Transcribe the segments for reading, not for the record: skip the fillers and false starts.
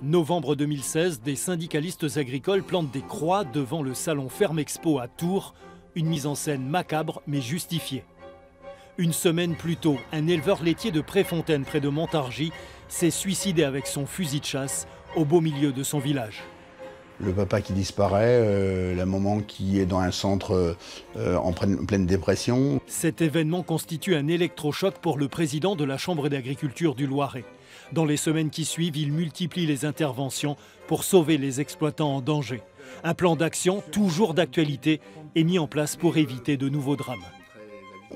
Novembre 2016, des syndicalistes agricoles plantent des croix devant le salon Ferme Expo à Tours. Une mise en scène macabre mais justifiée. Une semaine plus tôt, un éleveur laitier de Préfontaine, près de Montargis, s'est suicidé avec son fusil de chasse au beau milieu de son village. Le papa qui disparaît, la maman qui est dans un centre en pleine dépression. Cet événement constitue un électrochoc pour le président de la Chambre d'agriculture du Loiret. Dans les semaines qui suivent, il multiplie les interventions pour sauver les exploitants en danger. Un plan d'action, toujours d'actualité, est mis en place pour éviter de nouveaux drames.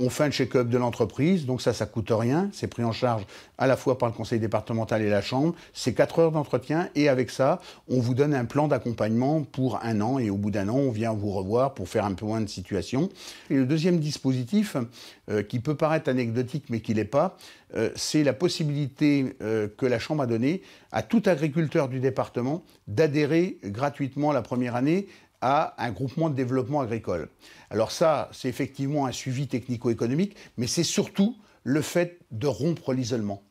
On fait un check-up de l'entreprise, donc ça coûte rien. C'est pris en charge à la fois par le conseil départemental et la chambre. C'est 4 heures d'entretien et avec ça, on vous donne un plan d'accompagnement pour 1 an. Et au bout d'1 an, on vient vous revoir pour faire un point de situation. Et le deuxième dispositif, qui peut paraître anecdotique mais qui ne l'est pas, c'est la possibilité que la chambre a donnée à tout agriculteur du département d'adhérer gratuitement la première année à un groupement de développement agricole. Alors ça, c'est effectivement un suivi technico-économique, mais c'est surtout le fait de rompre l'isolement.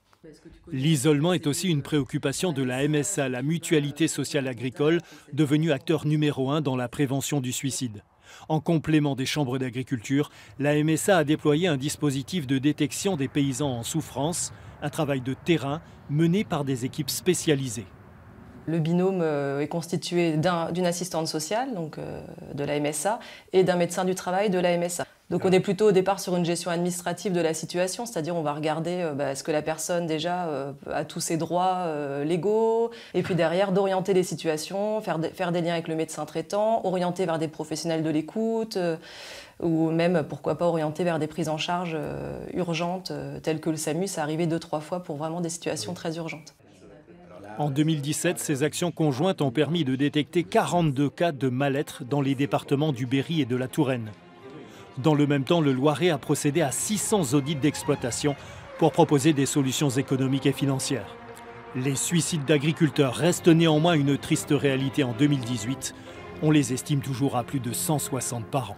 L'isolement est aussi une préoccupation de la MSA, la Mutualité Sociale Agricole, devenue acteur numéro 1 dans la prévention du suicide. En complément des chambres d'agriculture, la MSA a déployé un dispositif de détection des paysans en souffrance, un travail de terrain mené par des équipes spécialisées. Le binôme est constitué d'une assistante sociale, donc de la MSA, et d'un médecin du travail de la MSA. Donc on est plutôt au départ sur une gestion administrative de la situation, c'est-à-dire on va regarder est-ce que la personne déjà a tous ses droits légaux, et puis derrière d'orienter les situations, faire des liens avec le médecin traitant, orienter vers des professionnels de l'écoute, ou même pourquoi pas orienter vers des prises en charge urgentes, telles que le SAMU, ça arrivait 2-3 fois pour vraiment des situations très urgentes. En 2017, ces actions conjointes ont permis de détecter 42 cas de mal-être dans les départements du Berry et de la Touraine. Dans le même temps, le Loiret a procédé à 600 audits d'exploitation pour proposer des solutions économiques et financières. Les suicides d'agriculteurs restent néanmoins une triste réalité en 2018. On les estime toujours à plus de 160 par an.